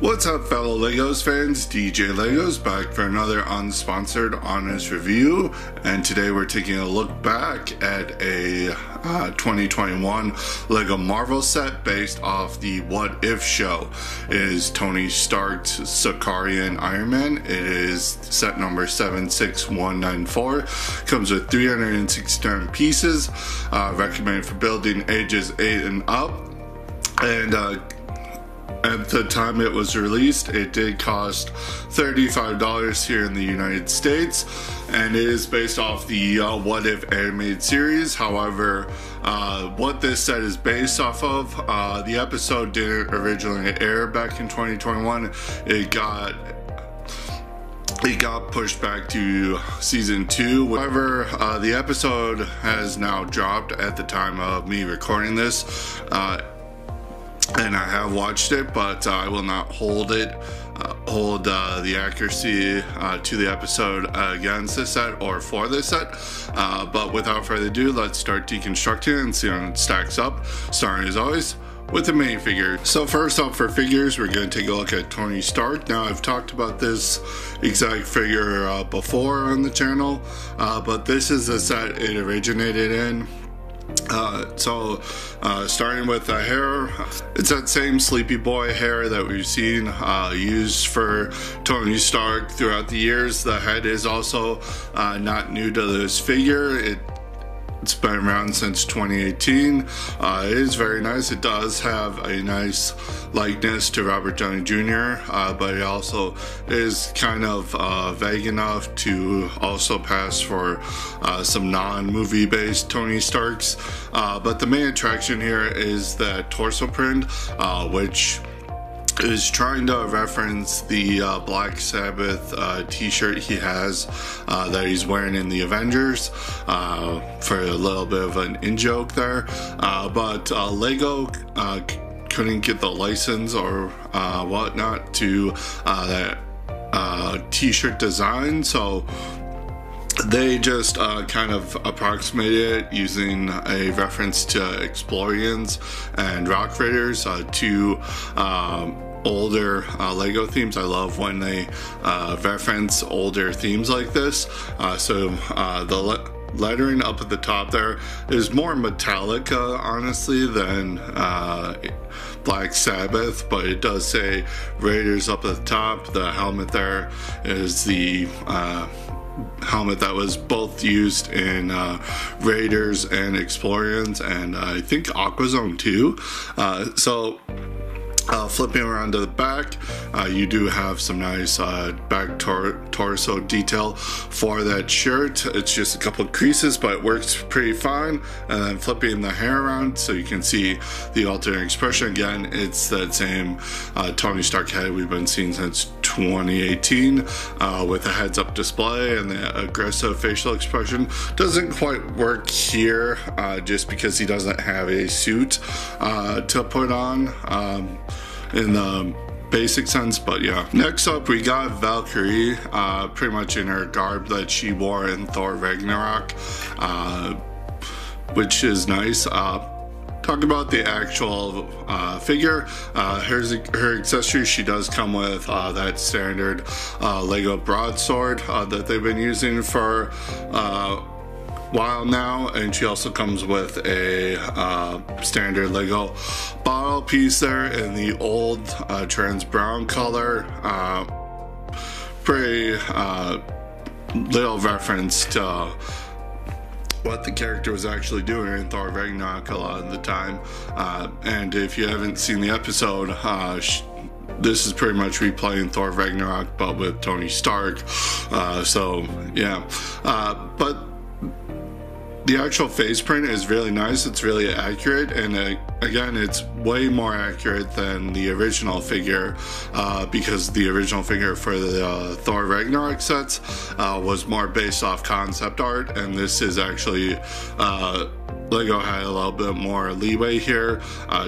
What's up, fellow Legos fans? DeeJay LEGOZ back for another unsponsored honest review, and today we're taking a look back at a 2021 Lego Marvel set based off the What If show. It is Tony Stark's Sakaarian Iron Man. It is set number 76194. Comes with 369 pieces, recommended for building ages 8 and up, and at the time it was released, it did cost $35 here in the United States, and it is based off the What If animated series. However, what this set is based off of, the episode didn't originally air back in 2021. It got pushed back to season 2. However, the episode has now dropped at the time of me recording this. And I have watched it, but I will not hold it, the accuracy to the episode against this set or for this set. But without further ado, let's start deconstructing and see how it stacks up, starting as always with the minifigure. So first up for figures, we're going to take a look at Tony Stark. Now, I've talked about this exact figure before on the channel, but this is the set it originated in. Starting with the hair, it's that same Sleepy Boy hair that we've seen used for Tony Stark throughout the years. The head is also not new to this figure. It's been around since 2018. It is very nice. It does have a nice likeness to Robert Downey Jr., but it also is kind of vague enough to also pass for some non-movie based Tony Starks. But the main attraction here is the torso print, which is trying to reference the Black Sabbath t-shirt he has that he's wearing in the Avengers, for a little bit of an in-joke there. But Lego couldn't get the license or whatnot to that t-shirt design, so they just kind of approximated it using a reference to Explorians and Rock Raiders, two older Lego themes. I love when they reference older themes like this. The lettering up at the top there is more Metallica, honestly, than Black Sabbath, but it does say Raiders up at the top. The helmet there is the helmet that was both used in Raiders and Explorians, and I think Aquazone too. Flipping around to the back, you do have some nice back torso detail for that shirt. It's just a couple of creases, but it works pretty fine. And then flipping the hair around so you can see the alternate expression again. It's that same Tony Stark head we've been seeing since 2018, with a heads-up display, and the aggressive facial expression doesn't quite work here, just because he doesn't have a suit to put on in the basic sense. But yeah, next up we got Valkyrie, pretty much in her garb that she wore in Thor Ragnarok, which is nice. Talk about the actual figure. Her accessories, she does come with that standard Lego broadsword that they've been using for a while now, and she also comes with a standard Lego bottle piece there in the old trans brown color. Pretty little reference to what the character was actually doing in Thor Ragnarok a lot of the time. And if you haven't seen the episode, this is pretty much replaying Thor Ragnarok, but with Tony Stark. Yeah. But the actual face print is really nice. It's really accurate, and again, it's way more accurate than the original figure, because the original figure for the Thor Ragnarok sets was more based off concept art, and this is actually Lego had a little bit more leeway here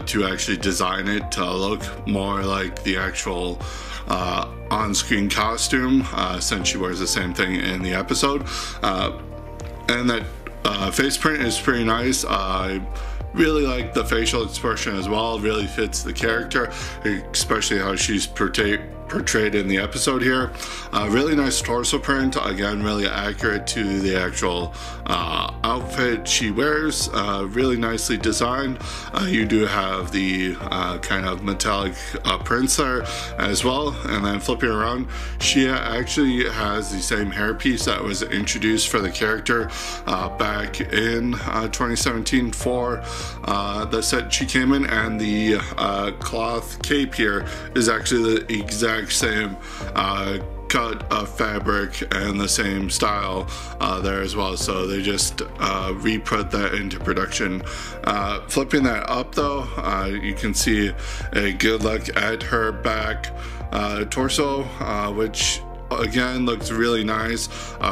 to actually design it to look more like the actual on-screen costume, since she wears the same thing in the episode, and that face print is pretty nice. I Really like the facial expression as well. Really fits the character, especially how she's portrayed in the episode here. Really nice torso print, again really accurate to the actual outfit she wears. Really nicely designed. You do have the kind of metallic prints there as well, and then flipping around, she actually has the same hairpiece that was introduced for the character back in 2017 for the set she came in, and the cloth cape here is actually the exact same cut of fabric and the same style there as well, so they just re-put that into production. Flipping that up though, you can see a good look at her back torso, which again looks really nice,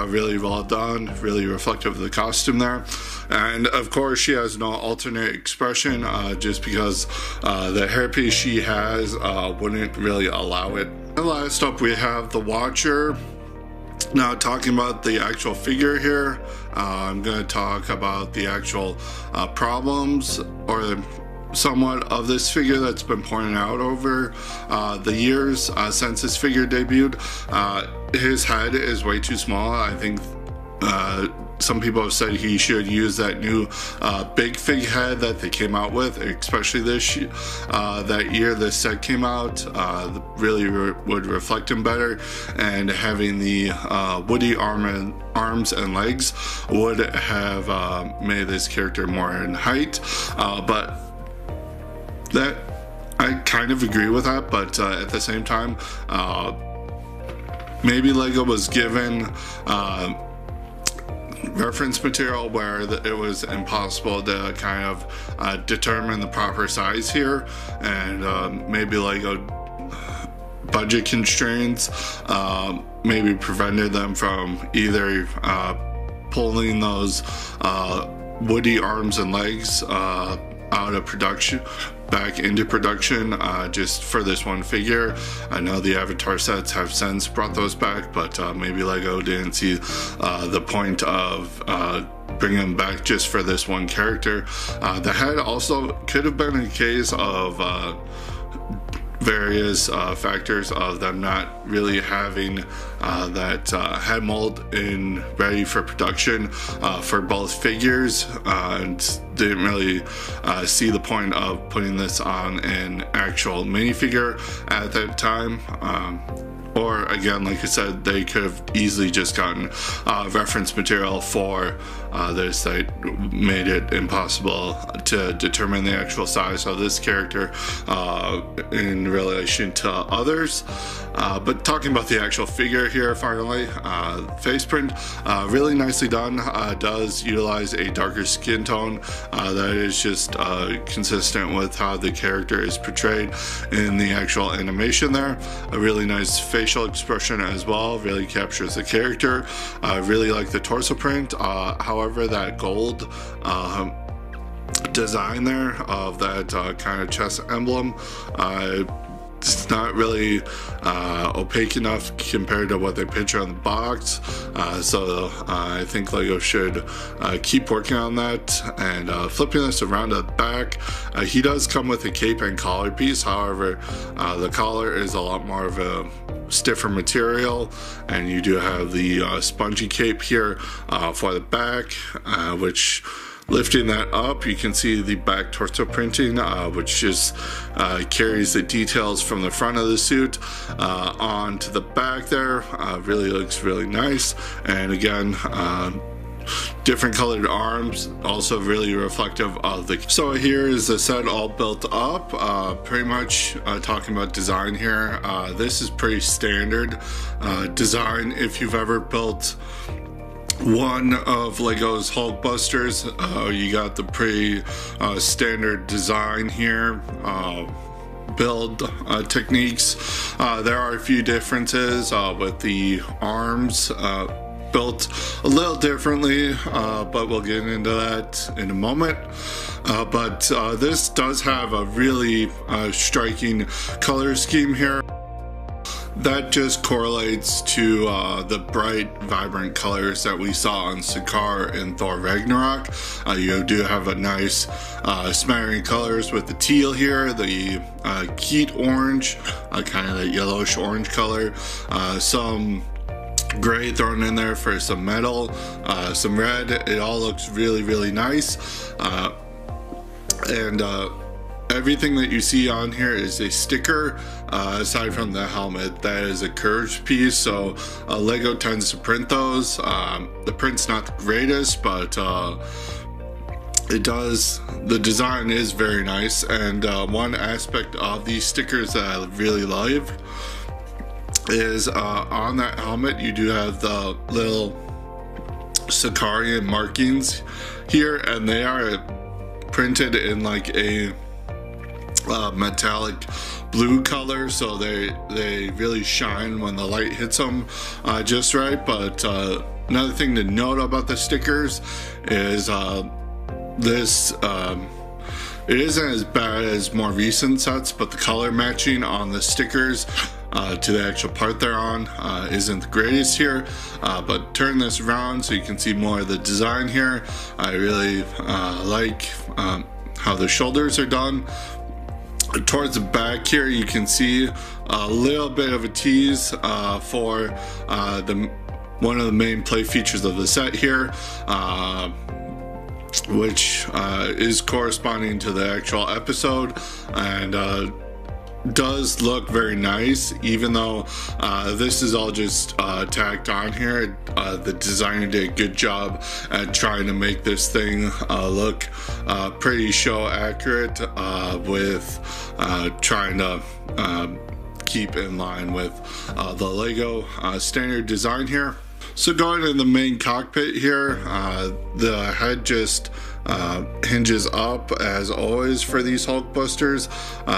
really well done, really reflective of the costume there. And of course she has no alternate expression just because the hairpiece she has wouldn't really allow it. And last up we have the Watcher. Now talking about the actual figure here, I'm going to talk about the actual problems or somewhat of this figure that's been pointed out over the years since this figure debuted. His head is way too small. I think some people have said he should use that new big fig head that they came out with, especially this that year this set came out. Really would reflect him better, and having the woody arms and legs would have made this character more in height, but that I kind of agree with that, but at the same time maybe LEGO was given reference material where it was impossible to kind of determine the proper size here, and maybe LEGO budget constraints maybe prevented them from either pulling those woody arms and legs out of production back into production just for this one figure. I know the Avatar sets have since brought those back, but maybe LEGO didn't see the point of bringing them back just for this one character. The head also could have been a case of various factors of them not really having that head mold in ready for production for both figures, and didn't really see the point of putting this on an actual minifigure at that time. Or again, like I said, they could have easily just gotten reference material for this that made it impossible to determine the actual size of this character in relation to others. But talking about the actual figure here finally, face print, really nicely done, does utilize a darker skin tone that is just consistent with how the character is portrayed in the actual animation there. A really nice face expression as well, really captures the character. I really like the torso print, however that gold design there of that kind of chest emblem, it's not really opaque enough compared to what they picture on the box, so I think LEGO should keep working on that. And flipping this around at the back, he does come with a cape and collar piece, however the collar is a lot more of a stiffer material, and you do have the spongy cape here for the back, which lifting that up, you can see the back torso printing, which just carries the details from the front of the suit onto the back there. Really looks really nice. And again, different colored arms, also really reflective of the. So here is the set all built up, pretty much talking about design here. This is pretty standard design. If you've ever built one of LEGO's Hulkbusters, you got the pretty standard design here, build techniques. There are a few differences with the arms built a little differently, but we'll get into that in a moment. But this does have a really striking color scheme here. That just correlates to the bright, vibrant colors that we saw on Sakaar and Thor Ragnarok. You do have a nice smattering colors with the teal here, the heat orange, kind of that yellowish orange color, some gray thrown in there for some metal, some red. It all looks really, really nice. Everything that you see on here is a sticker, aside from the helmet. That is a curved piece, so Lego tends to print those. The print's not the greatest, but it does, the design is very nice. And one aspect of these stickers that I really love is on that helmet you do have the little Sakaarian markings here, and they are printed in like a metallic blue color, so they really shine when the light hits them just right. But another thing to note about the stickers is this it isn't as bad as more recent sets, but the color matching on the stickers to the actual part they're on isn't the greatest here. But turn this around so you can see more of the design here. I really like how the shoulders are done. Towards the back here you can see a little bit of a tease for one of the main play features of the set here, which is corresponding to the actual episode, and does look very nice. Even though this is all just tacked on here, the designer did a good job at trying to make this thing look pretty show accurate with trying to keep in line with the Lego standard design here. So going in the main cockpit here, the head just hinges up as always for these Hulkbusters.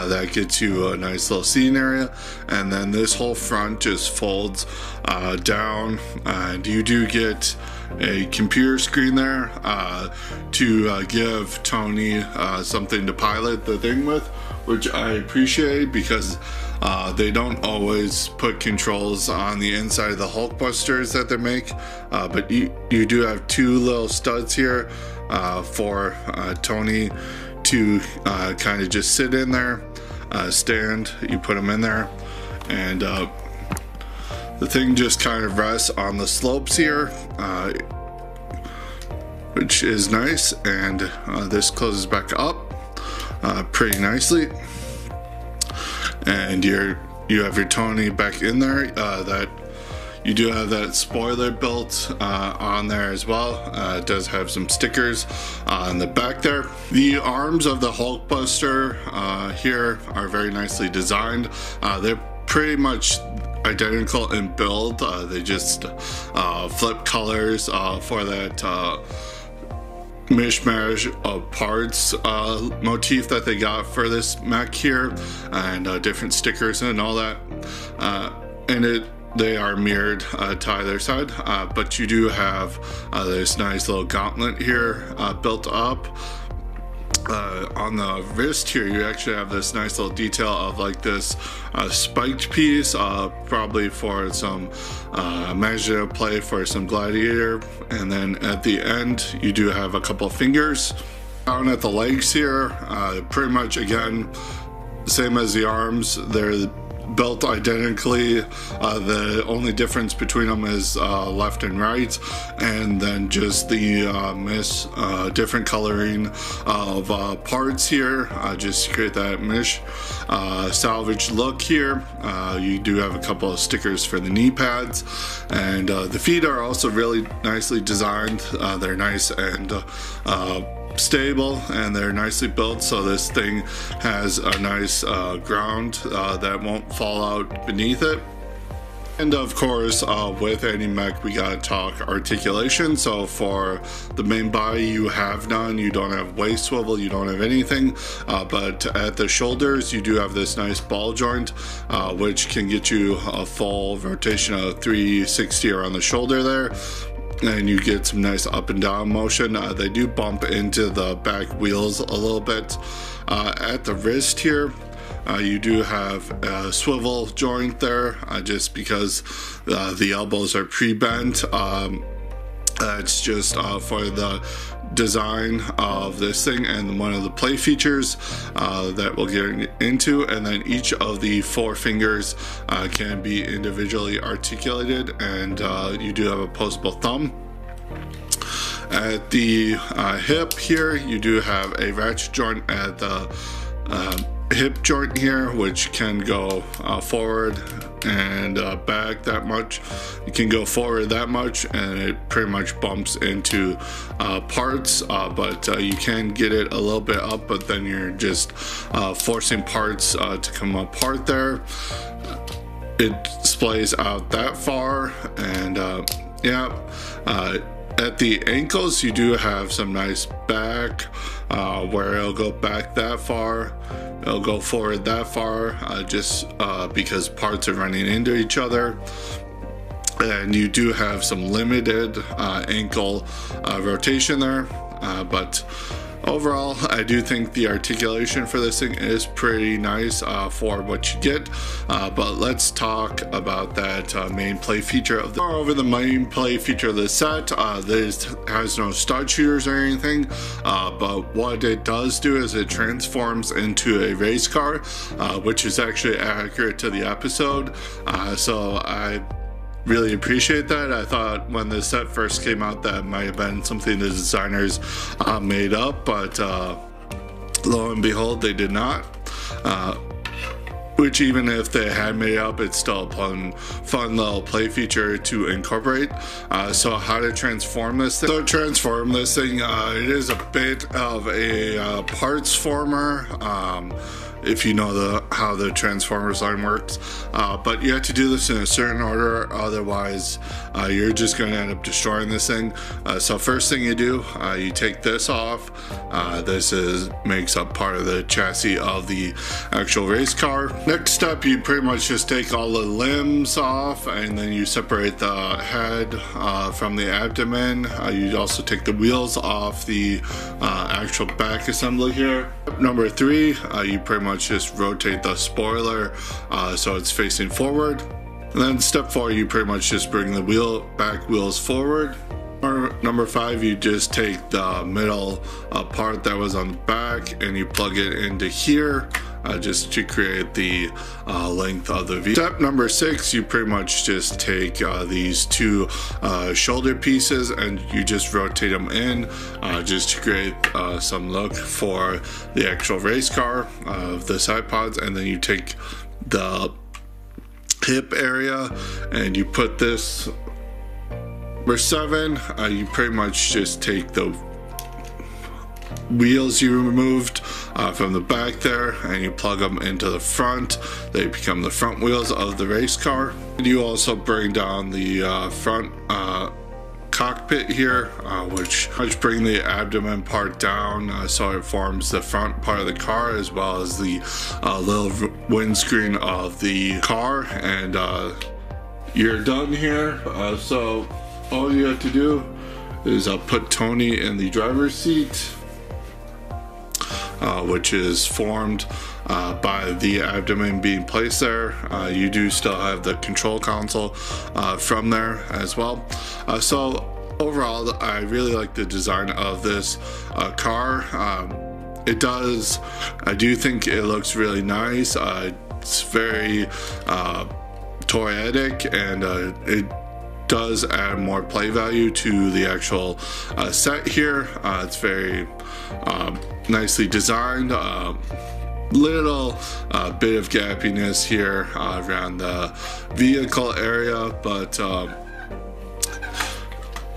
That gets you a nice little seating area, and then this whole front just folds down, and you do get a computer screen there to give Tony something to pilot the thing with, which I appreciate because they don't always put controls on the inside of the Hulkbusters that they make, but you do have two little studs here for Tony to kind of just sit in there, stand, you put him in there, and the thing just kind of rests on the slopes here, which is nice, and this closes back up pretty nicely. And you have your Tony back in there. That you do have that spoiler built on there as well. It does have some stickers on the back there. The arms of the Hulkbuster here are very nicely designed. They're pretty much identical in build. They just flip colors for that mishmash of parts motif that they got for this mech here, and different stickers and all that, and they are mirrored to either side, but you do have this nice little gauntlet here built up. On the wrist here you actually have this nice little detail of like this spiked piece, probably for some imaginative play for some gladiator. And then at the end you do have a couple fingers. Down at the legs here, pretty much again same as the arms, they're built identically. The only difference between them is left and right, and then just the different coloring of parts here just to create that mesh salvage look here. You do have a couple of stickers for the knee pads, and the feet are also really nicely designed. They're nice and stable, and they're nicely built, so this thing has a nice ground that won't fall out beneath it. And of course, with any mech we gotta talk articulation. So for the main body you have none, you don't have waist swivel, you don't have anything, but at the shoulders you do have this nice ball joint, which can get you a full rotation of 360 around the shoulder there, and you get some nice up and down motion. They do bump into the back wheels a little bit. At the wrist here You do have a swivel joint there, just because the elbows are pre-bent. It's just for the design of this thing and one of the play features that we'll get into. And then each of the four fingers can be individually articulated, and you do have a opposable thumb. At the hip here, you do have a ratchet joint at the hip joint here, which can go forward and back that much. It can go forward that much, and it pretty much bumps into parts, but you can get it a little bit up, but then you're just forcing parts to come apart there. It splays out that far, and at the ankles, you do have some nice back, where it'll go back that far, it'll go forward that far, just because parts are running into each other. And you do have some limited ankle rotation there, but overall, I do think the articulation for this thing is pretty nice for what you get, but let's talk about that main play feature of the set. This has no stud shooters or anything, but what it does do is it transforms into a race car, which is actually accurate to the episode, so I really appreciate that. I thought when this set first came out that might have been something the designers made up, but lo and behold, they did not. Which even if they had made up, it's still a fun little play feature to incorporate. So how to transform this thing? So transform this thing, it is a bit of a parts former, if you know how the Transformers line works. But you have to do this in a certain order, otherwise you're just going to end up destroying this thing. So first thing you do, you take this off. This makes up part of the chassis of the actual race car. Next up, you pretty much just take all the limbs off, and then you separate the head from the abdomen. You also take the wheels off the actual back assembly here. Number three, you pretty much just rotate the spoiler so it's facing forward. And then step four, you pretty much just bring the back wheels forward. Or number five, you just take the middle part that was on the back and you plug it into here, just to create the length of the vehicle. Step number six, you pretty much just take these two shoulder pieces and you just rotate them in, just to create some look for the actual race car of the side pods. And then you take the hip area and you put this. Number seven, you pretty much just take the wheels you removed from the back there and you plug them into the front. They become the front wheels of the race car. And you also bring down the front cockpit here, which bring the abdomen part down so it forms the front part of the car, as well as the little windscreen of the car. And you're done here. So all you have to do is put Tony in the driver's seat, which is formed by the abdomen being placed there. You do still have the control console from there as well. So overall, I really like the design of this car. I do think it looks really nice. It's very toyetic, and it does add more play value to the actual set here. It's very nicely designed. Little bit of gappiness here around the vehicle area, but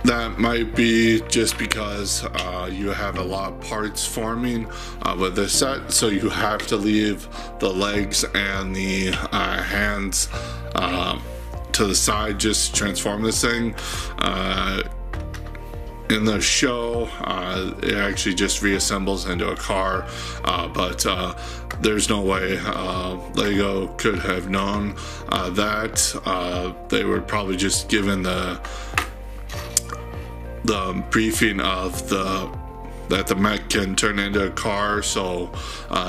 that might be just because you have a lot of parts forming with this set, so you have to leave the legs and the hands to the side just to transform this thing. In the show, it actually just reassembles into a car, but there's no way Lego could have known that. They were probably just given the briefing of the that the mech can turn into a car. So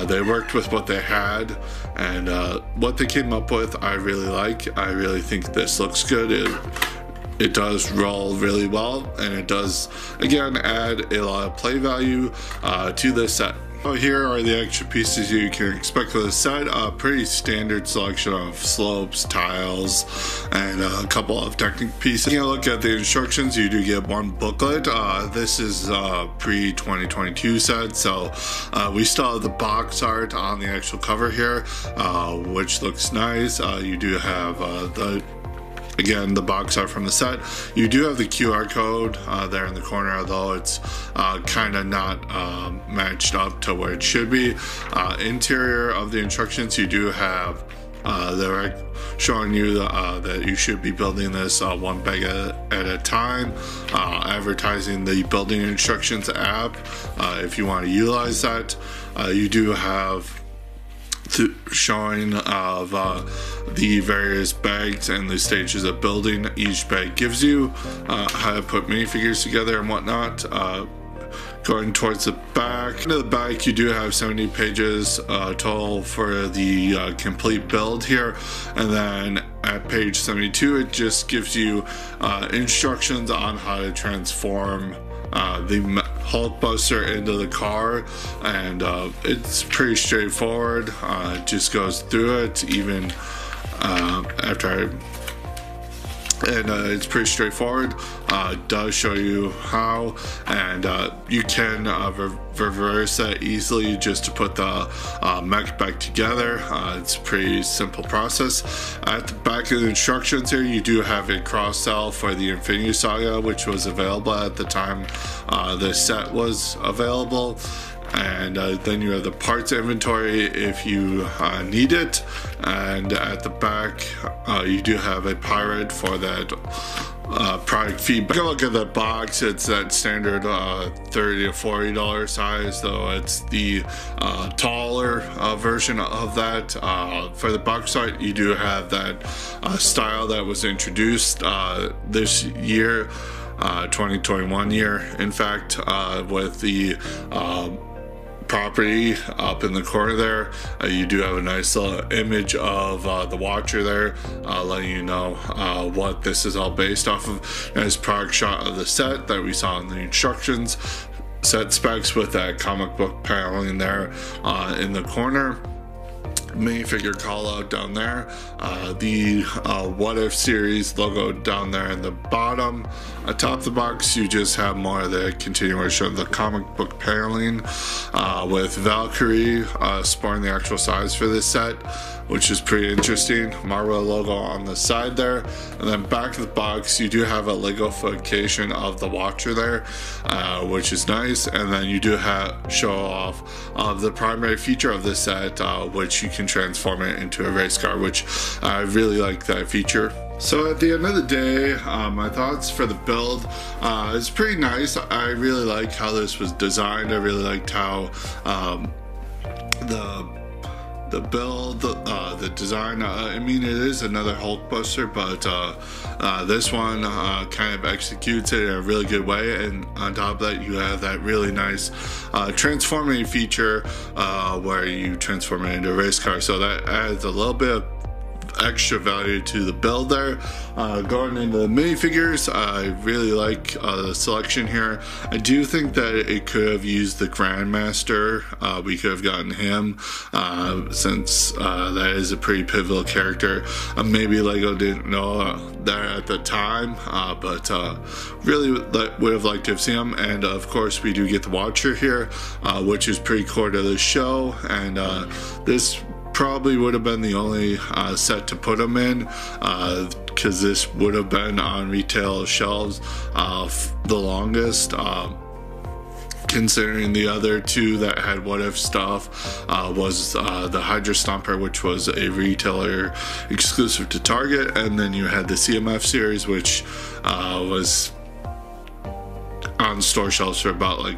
they worked with what they had, and what they came up with I really like. I really think this looks good. It does roll really well, and it does again add a lot of play value to this set. So here are the extra pieces you can expect with the set. A pretty standard selection of slopes, tiles, and a couple of technique pieces. Taking a look at the instructions, you do get one booklet. This is pre-2022 set, so we still have the box art on the actual cover here, which looks nice. You do have the box art from the set. You do have the QR code there in the corner, although it's kind of not matched up to where it should be. Interior of the instructions, you do have they're showing you that you should be building this one bag at a time, advertising the building instructions app if you want to utilize that. You do have showing of the various bags and the stages of building. Each bag gives you how to put minifigures together and whatnot. Going towards the back, into the back, you do have 70 pages total for the complete build here, and then at page 72 it just gives you instructions on how to transform the Hulkbuster into the car, and it's pretty straightforward. It just goes through it, even it's pretty straightforward. It does show you how, and you can reverse that easily just to put the mech back together. It's a pretty simple process. At the back of the instructions here, you do have a cross sell for the Infinity Saga, which was available at the time the set was available. And then you have the parts inventory if you need it. And at the back, you do have a pirate for that product feedback. Take a look at the box. It's that standard $30 to $40 size, though it's the taller version of that. For the box art, you do have that style that was introduced this year, 2021 year, in fact, with the property up in the corner there. You do have a nice little image of the Watcher there, letting you know what this is all based off of. Nice product shot of the set that we saw in the instructions. Set specs with that comic book paneling there in the corner. Minifigure call out down there, the What If series logo down there in the bottom. Atop the box, you just have more of the continuation of the comic book paneling with Valkyrie sporting the actual size for this set, which is pretty interesting. Marvel logo on the side there, and then back of the box, you do have a Legofication of the Watcher there, which is nice. And then you do have show off of the primary feature of this set, which you can transform it into a race car, which I really like that feature. So at the end of the day, my thoughts for the build, it's pretty nice. I really like how this was designed. I really liked how the build, the design. I mean, it is another Hulkbuster, but this one kind of executes it in a really good way. And on top of that, you have that really nice transforming feature where you transform it into a race car. So that adds a little bit of extra value to the build there. Going into the minifigures, I really like the selection here. I do think that it could have used the Grandmaster. We could have gotten him since that is a pretty pivotal character. Maybe Lego didn't know that at the time, but really would have liked to have seen him. And of course, we do get the Watcher here, which is pretty core to the show. And this probably would have been the only set to put them in, because this would have been on retail shelves the longest, considering the other two that had What If stuff was the Hydra Stomper, which was a retailer exclusive to Target, and then you had the CMF series, which was on store shelves for about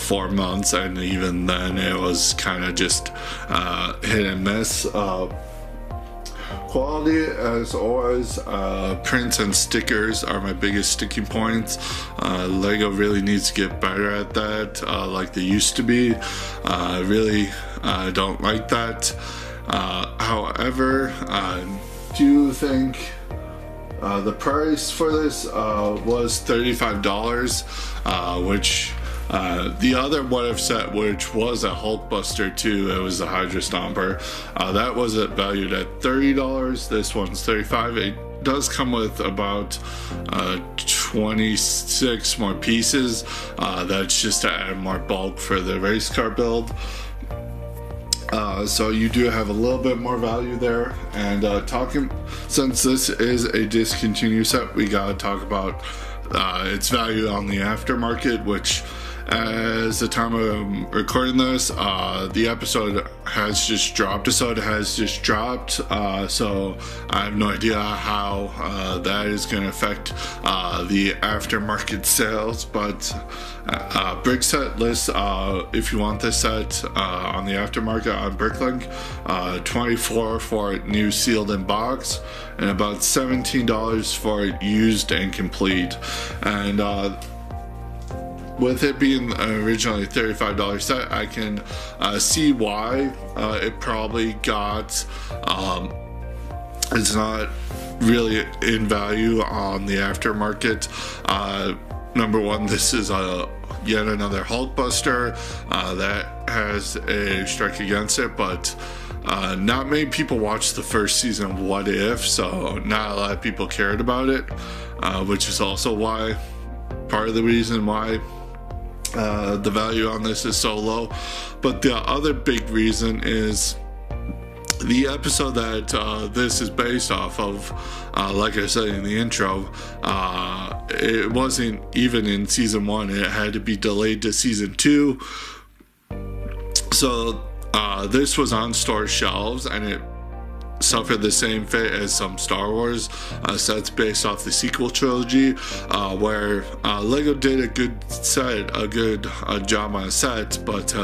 4 months, and even then it was kind of just hit and miss. Quality, as always. Prints and stickers are my biggest sticking points. Lego really needs to get better at that, like they used to be. I really don't like that. However, I do think the price for this was $35, which the other What If set, which was a Hulkbuster too, it was a Hydra Stomper, that was valued at $30. This one's $35. It does come with about 26 more pieces. That's just to add more bulk for the race car build. So you do have a little bit more value there. And since this is a discontinued set, we gotta talk about its value on the aftermarket, which, as the time I'm recording this, the episode has just dropped. So I have no idea how that is going to affect the aftermarket sales. But Brickset lists, if you want this set on the aftermarket on Bricklink, $24 for it new sealed in box, and about $17 for it used and complete. And with it being originally $35 set, I can see why it probably got, it's not really in value on the aftermarket. Number one, this is yet another Hulkbuster that has a strike against it, but not many people watched the first season of What If, so not a lot of people cared about it, which is also why, part of the reason why the value on this is so low. But the other big reason is the episode that this is based off of. Like I said in the intro, it wasn't even in season one. It had to be delayed to season two. So this was on store shelves, and it suffered the same fate as some Star Wars sets based off the sequel trilogy, where Lego did a good job on a set, but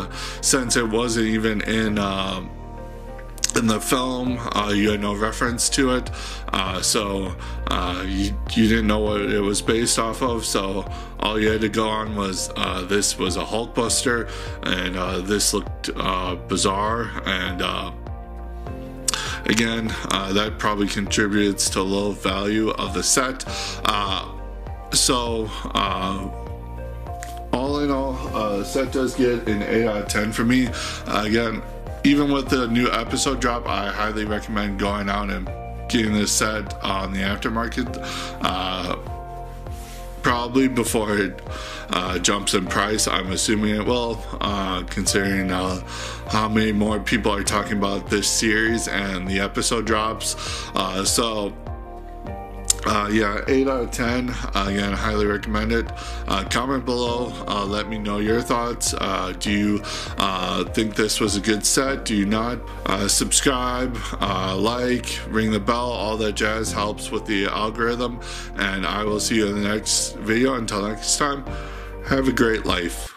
since it wasn't even in the film, you had no reference to it, so you didn't know what it was based off of, so all you had to go on was this was a Hulkbuster, and this looked bizarre, and again, that probably contributes to low value of the set. So all in all, the set does get an 8 out of 10 for me. Again, even with the new episode drop, I highly recommend going out and getting this set on the aftermarket, probably before it jumps in price. I'm assuming it will, considering how many more people are talking about this series and the episode drops. Yeah, 8 out of 10. Again, I highly recommend it. Comment below. Let me know your thoughts. Do you think this was a good set? Do you not? Subscribe, like, ring the bell. All that jazz helps with the algorithm. And I will see you in the next video. Until next time, have a great life.